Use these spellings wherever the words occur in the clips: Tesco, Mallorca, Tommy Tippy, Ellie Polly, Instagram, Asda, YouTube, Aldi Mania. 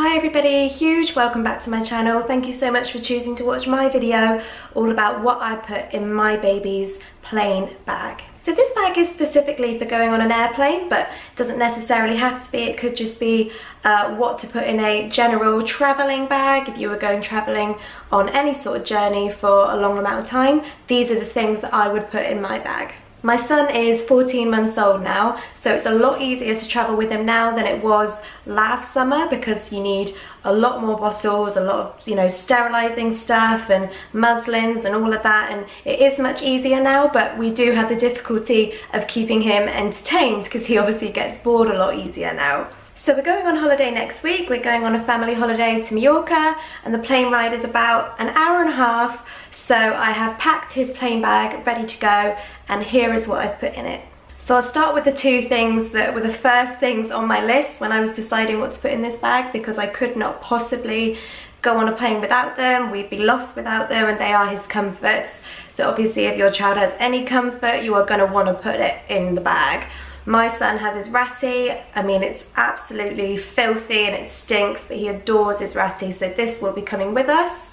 Hi everybody, huge welcome back to my channel. Thank you so much for choosing to watch my video all about what I put in my baby's plane bag. So this bag is specifically for going on an airplane, but doesn't necessarily have to be. It could just be what to put in a general travelling bag. If you were going travelling on any sort of journey for a long amount of time, these are the things that I would put in my bag. My son is 14 months old now, so it's a lot easier to travel with him now than it was last summer, because you need a lot more bottles, a lot of, you know, sterilizing stuff and muslins and all of that, and it is much easier now, but we do have the difficulty of keeping him entertained because he obviously gets bored a lot easier now. So we're going on holiday next week. We're going on a family holiday to Mallorca, and the plane ride is about an hour and a half, so I have packed his plane bag ready to go, and here is what I've put in it. So I'll start with the two things that were the first things on my list when I was deciding what to put in this bag, because I could not possibly go on a plane without them. We'd be lost without them, and they are his comforts. So obviously if your child has any comfort, you are going to want to put it in the bag. My son has his ratty. I mean, it's absolutely filthy and it stinks, but he adores his ratty, so this will be coming with us.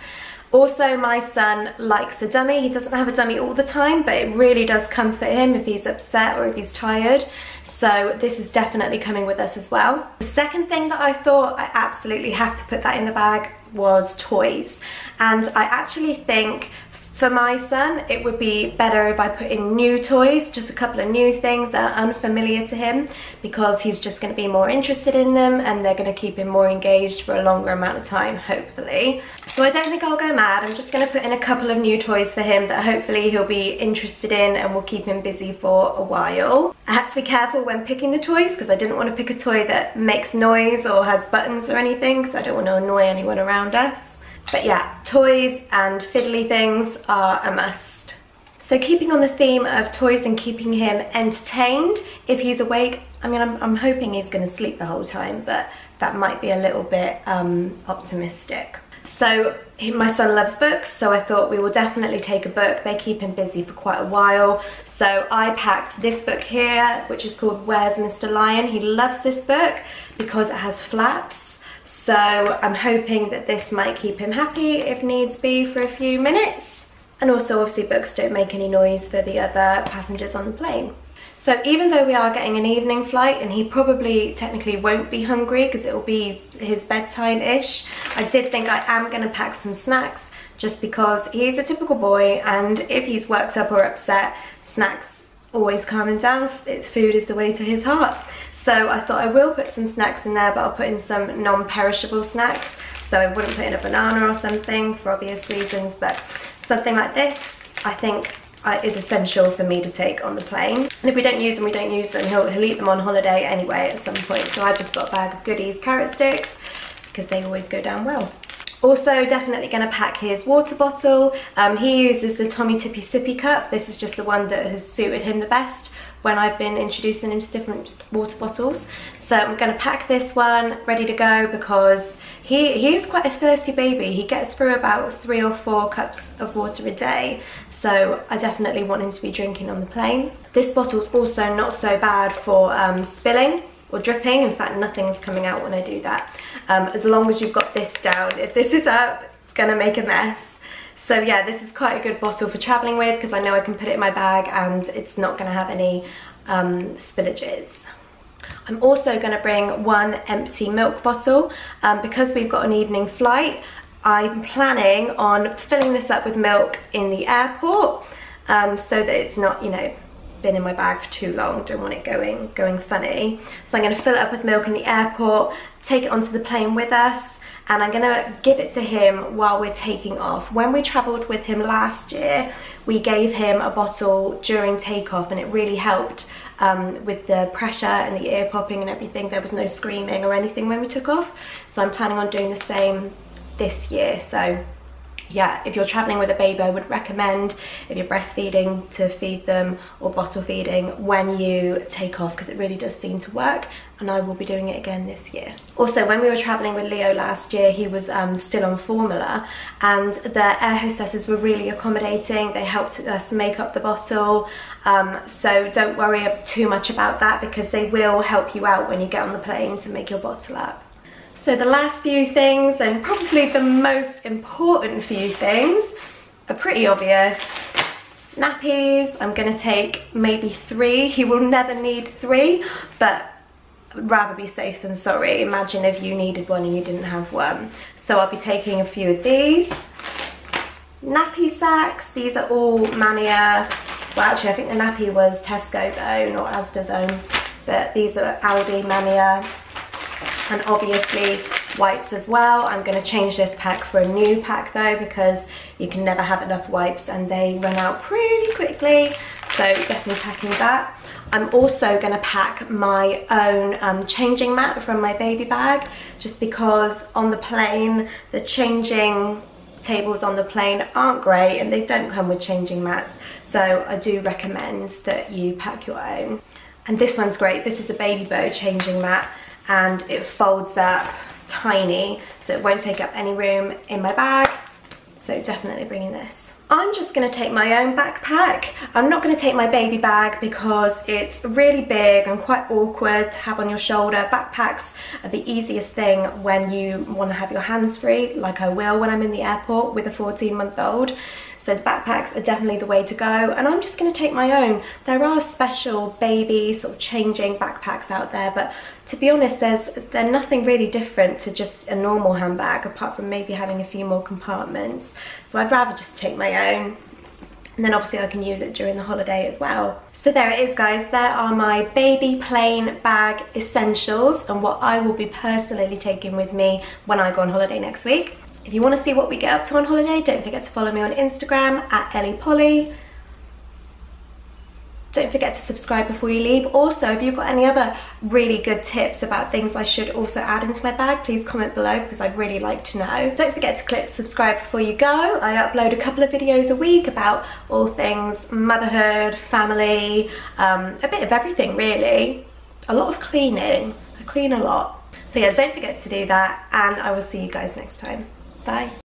Also, my son likes a dummy. He doesn't have a dummy all the time, but it really does comfort him if he's upset or if he's tired. So this is definitely coming with us as well. The second thing that I thought I absolutely have to put that in the bag was toys. And I actually think for my son, it would be better if I put in new toys, just a couple of new things that are unfamiliar to him, because he's just going to be more interested in them and they're going to keep him more engaged for a longer amount of time, hopefully. So I don't think I'll go mad. I'm just going to put in a couple of new toys for him that hopefully he'll be interested in and will keep him busy for a while. I had to be careful when picking the toys because I didn't want to pick a toy that makes noise or has buttons or anything, because I don't want to annoy anyone around us. But yeah, toys and fiddly things are a must. So keeping on the theme of toys and keeping him entertained, if he's awake, I mean, I'm hoping he's going to sleep the whole time, but that might be a little bit optimistic. So my son loves books, so I thought we will definitely take a book. They keep him busy for quite a while. So I packed this book here, which is called Where's Mr. Lion? He loves this book because it has flaps. So I'm hoping that this might keep him happy if needs be for a few minutes. And also obviously books don't make any noise for the other passengers on the plane. So even though we are getting an evening flight and he probably technically won't be hungry because it will be his bedtime-ish, I did think I am going to pack some snacks, just because he's a typical boy, and if he's worked up or upset, snacks always calm him down. Food is the way to his heart. So I thought I will put some snacks in there, but I'll put in some non-perishable snacks. So I wouldn't put in a banana or something for obvious reasons, but something like this I think is essential for me to take on the plane. And if we don't use them, we don't use them. He'll eat them on holiday anyway at some point. So I just got a bag of goodies, carrot sticks, because they always go down well. Also definitely going to pack his water bottle. He uses the Tommy Tippy sippy cup. This is just the one that has suited him the best when I've been introducing him to different water bottles. So I'm going to pack this one ready to go, because he is quite a thirsty baby. He gets through about 3 or 4 cups of water a day, so I definitely want him to be drinking on the plane. This bottle's also not so bad for spilling or dripping. In fact, nothing's coming out when I do that. As long as you've got this down. If this is up, it's gonna make a mess. So yeah, this is quite a good bottle for traveling with, because I know I can put it in my bag and it's not gonna have any spillages. I'm also gonna bring one empty milk bottle. Because we've got an evening flight, I'm planning on filling this up with milk in the airport, so that it's not, you know, been in my bag for too long. Don't want it going funny. So I'm going to fill it up with milk in the airport, take it onto the plane with us, and I'm going to give it to him while we're taking off. When we travelled with him last year, we gave him a bottle during takeoff, and it really helped with the pressure and the ear popping and everything. There was no screaming or anything when we took off, so I'm planning on doing the same this year. So yeah, if you're traveling with a baby, I would recommend, if you're breastfeeding, to feed them or bottle feeding when you take off, because it really does seem to work, and I will be doing it again this year. Also, when we were traveling with Leo last year, he was still on formula, and the air hostesses were really accommodating. They helped us make up the bottle, so don't worry too much about that, because they will help you out when you get on the plane to make your bottle up. So the last few things, and probably the most important few things, are pretty obvious. Nappies, I'm gonna take maybe 3. He will never need 3, but I'd rather be safe than sorry. Imagine if you needed one and you didn't have one. So I'll be taking a few of these. Nappy sacks, these are all Mania. Well, actually I think the nappy was Tesco's own or Asda's own, but these are Aldi Mania. And obviously wipes as well. I'm going to change this pack for a new pack though, because you can never have enough wipes and they run out pretty quickly, so definitely packing that. I'm also going to pack my own changing mat from my baby bag, just because on the plane the changing tables on the plane aren't great and they don't come with changing mats, so I do recommend that you pack your own. And this one's great, this is a Baby Bow changing mat, and it folds up tiny, so it won't take up any room in my bag, so definitely bringing this. I'm just going to take my own backpack. I'm not going to take my baby bag because it's really big and quite awkward to have on your shoulder. Backpacks are the easiest thing when you want to have your hands free, like I will when I'm in the airport with a 14-month-old. So the backpacks are definitely the way to go, and I'm just going to take my own. There are special baby sort of changing backpacks out there, but to be honest, they're nothing really different to just a normal handbag, apart from maybe having a few more compartments. So I'd rather just take my own, and then obviously I can use it during the holiday as well. So there it is, guys. There are my baby plane bag essentials and what I will be personally taking with me when I go on holiday next week. If you want to see what we get up to on holiday, don't forget to follow me on Instagram @ElliePolly. Don't forget to subscribe before you leave. Also, if you've got any other really good tips about things I should also add into my bag, please comment below because I'd really like to know. Don't forget to click subscribe before you go. I upload a couple of videos a week about all things motherhood, family, a bit of everything really. A lot of cleaning. I clean a lot. So yeah, don't forget to do that, and I will see you guys next time. Bye.